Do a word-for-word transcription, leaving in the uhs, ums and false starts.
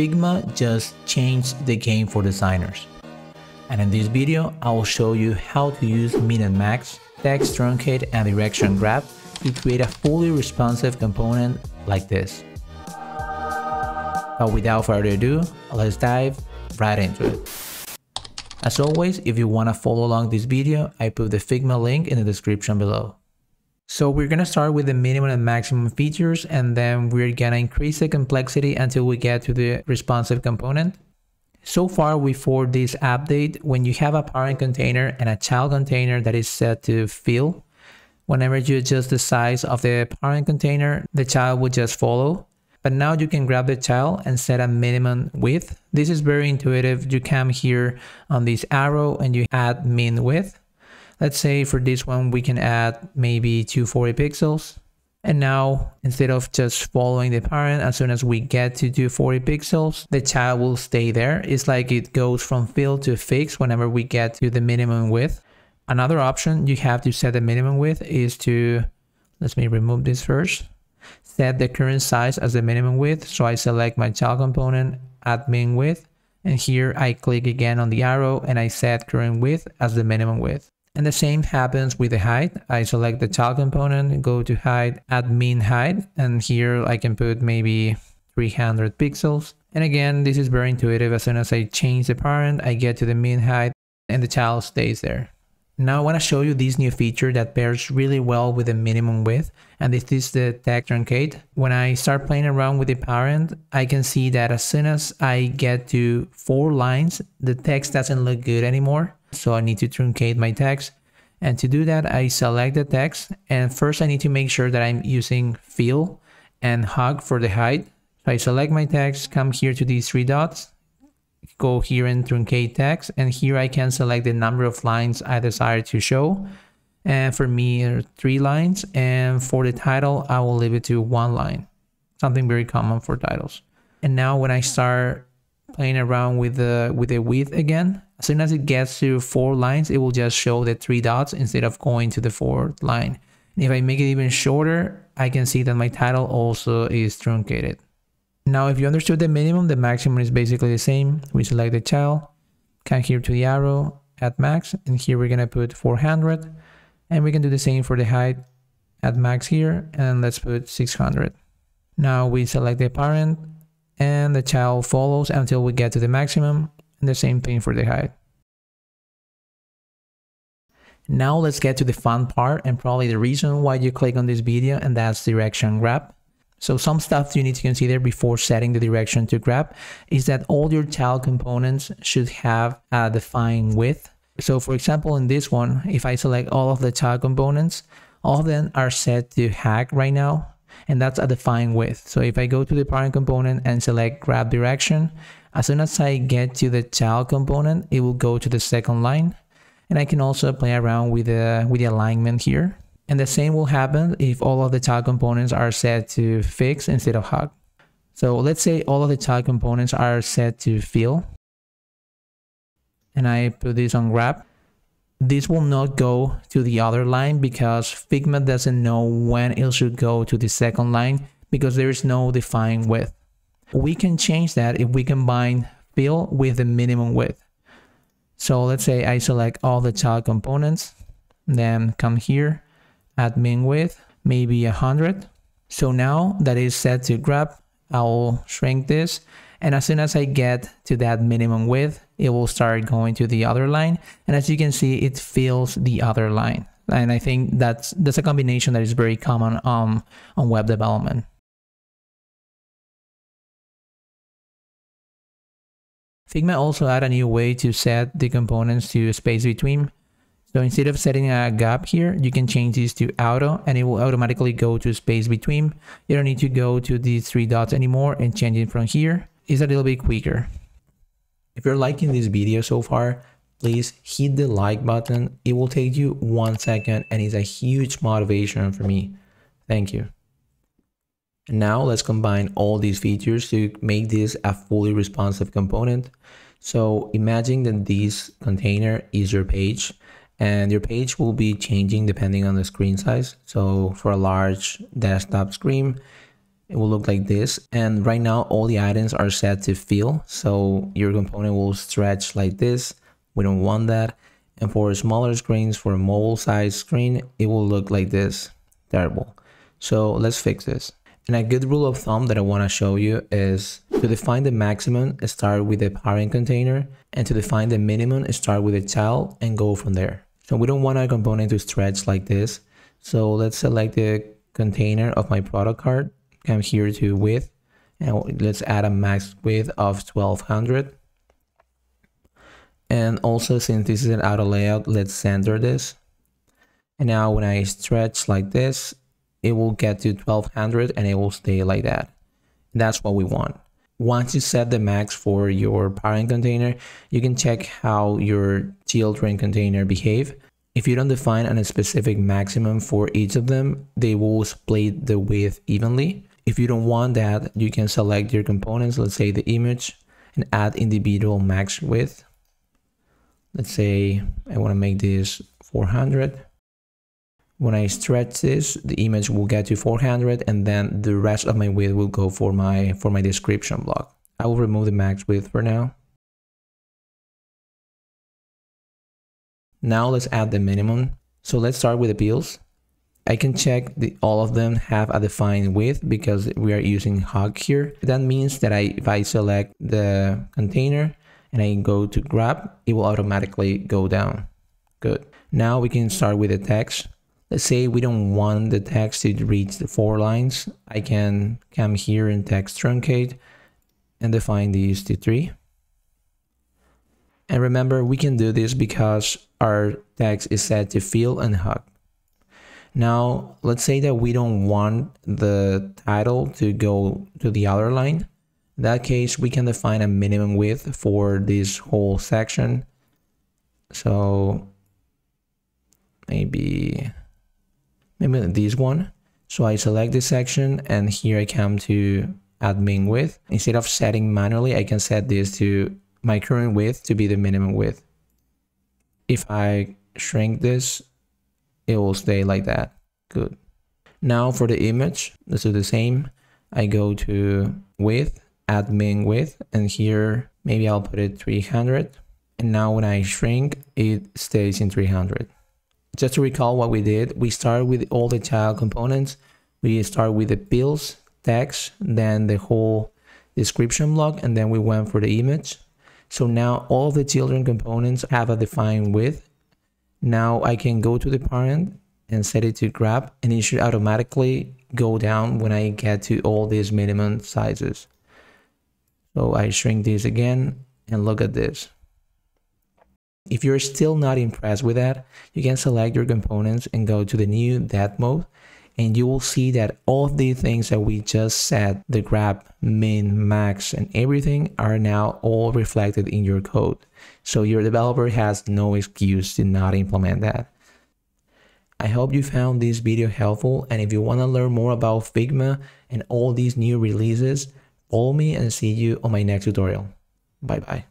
Figma just changed the game for designers. And in this video, I will show you how to use Min/Max, Text Truncate, and Direction Wrap to create a fully responsive component like this. But without further ado, let's dive right into it. As always, if you want to follow along this video, I put the Figma link in the description below. So we're going to start with the minimum and maximum features, and then we're going to increase the complexity until we get to the responsive component. So far before this update, when you have a parent container and a child container that is set to fill, whenever you adjust the size of the parent container, the child will just follow. But now you can grab the child and set a minimum width. This is very intuitive. You come here on this arrow and you add min width. Let's say for this one, we can add maybe two hundred forty pixels. And now, instead of just following the parent, as soon as we get to two hundred forty pixels, the child will stay there. It's like it goes from fill to fix whenever we get to the minimum width. Another option you have to set the minimum width is to, let me remove this first, set the current size as the minimum width. So I select my child component, add min width, and here I click again on the arrow and I set current width as the minimum width. And the same happens with the height. I select the child component, go to height, add min height, and here I can put maybe three hundred pixels. And again, this is very intuitive. As soon as I change the parent, I get to the min height and the child stays there. Now I want to show you this new feature that pairs really well with the minimum width, and this is the Text Truncate. When I start playing around with the parent, I can see that as soon as I get to four lines, the text doesn't look good anymore. So I need to truncate my text, and to do that I select the text, and first I need to make sure that I'm using fill and hug for the height. So I select my text, come here to these three dots, go here and truncate text, and here I can select the number of lines I desire to show, and for me three lines, and for the title I will leave it to one line, something very common for titles. And now when I start playing around with the with the width again, as soon as it gets to four lines, it will just show the three dots instead of going to the fourth line. And if I make it even shorter, I can see that my title also is truncated. Now, if you understood the minimum, the maximum is basically the same. We select the child, come here to the arrow, add max, and here we're gonna put four hundred, and we can do the same for the height, add max here, and let's put six hundred. Now we select the parent, and the child follows until we get to the maximum, and the same thing for the height. Now let's get to the fun part and probably the reason why you click on this video, and that's direction wrap. So some stuff you need to consider before setting the direction to grab is that all your child components should have a defined width. So for example, in this one, if I select all of the child components, all of them are set to hack right now, and that's a defined width. So if I go to the parent component and select grab direction, as soon as I get to the child component, it will go to the second line. And I can also play around with the, with the alignment here. And the same will happen if all of the child components are set to fix instead of hug. So let's say all of the child components are set to fill, and I put this on grab. This will not go to the other line because Figma doesn't know when it should go to the second line because there is no defined width. We can change that if we combine fill with the minimum width. So let's say I select all the child components, then come here, add min width, maybe one hundred. So now that is set to grab, I'll shrink this. And as soon as I get to that minimum width, it will start going to the other line. And as you can see, it fills the other line. And I think that's, that's a combination that is very common um, on web development. Figma also added a new way to set the components to space between. So instead of setting a gap here, you can change this to auto and it will automatically go to space between. You don't need to go to these three dots anymore and change it from here. It's a little bit quicker. If you're liking this video so far, please hit the like button. It will take you one second and it's a huge motivation for me. Thank you. And now let's combine all these features to make this a fully responsive component. So imagine that this container is your page, and your page will be changing depending on the screen size. So for a large desktop screen, it will look like this. And right now all the items are set to fill, so your component will stretch like this. We don't want that. And for smaller screens, for a mobile size screen, it will look like this. Terrible. So let's fix this. And a good rule of thumb that I want to show you is to define the maximum, start with the parent container, and to define the minimum, start with the child and go from there. So we don't want our component to stretch like this. So let's select the container of my product card, come here to width, and let's add a max width of twelve hundred. And also, since this is an auto layout, let's center this. And now when I stretch like this, it will get to twelve hundred and it will stay like that. That's what we want. Once you set the max for your parent container, you can check how your children container behave. If you don't define a specific maximum for each of them, they will split the width evenly. If you don't want that, you can select your components, let's say the image, and add individual max width. Let's say I want to make this four hundred. When I stretch this, the image will get to four hundred, and then the rest of my width will go for my for my description block. I will remove the max width for now. Now let's add the minimum. So let's start with appeals. I can check that all of them have a defined width because we are using hug here. That means that I, if I select the container and I go to grab, it will automatically go down. Good. Now we can start with the text. Let's say we don't want the text to reach the four lines. I can come here and text truncate and define these to three. And remember, we can do this because our text is set to fill and hug. Now, let's say that we don't want the title to go to the other line. In that case, we can define a minimum width for this whole section. So maybe... maybe this one. So I select this section and here I come to add min width. Instead of setting manually, I can set this to my current width to be the minimum width. If I shrink this, it will stay like that. Good. Now for the image, let's do the same. I go to width, add min width, and here maybe I'll put it three hundred. And now when I shrink, it stays in three hundred. Just to recall what we did, we start with all the child components. We start with the appeals, text, then the whole description block, and then we went for the image. So now all the children components have a defined width. Now I can go to the parent and set it to grab, and it should automatically go down when I get to all these minimum sizes. So I shrink this again and look at this. If you're still not impressed with that, you can select your components and go to the new depth mode, and you will see that all of the things that we just set, the grab, min, max, and everything, are now all reflected in your code. So your developer has no excuse to not implement that. I hope you found this video helpful, and if you want to learn more about Figma and all these new releases, follow me and see you on my next tutorial. Bye bye.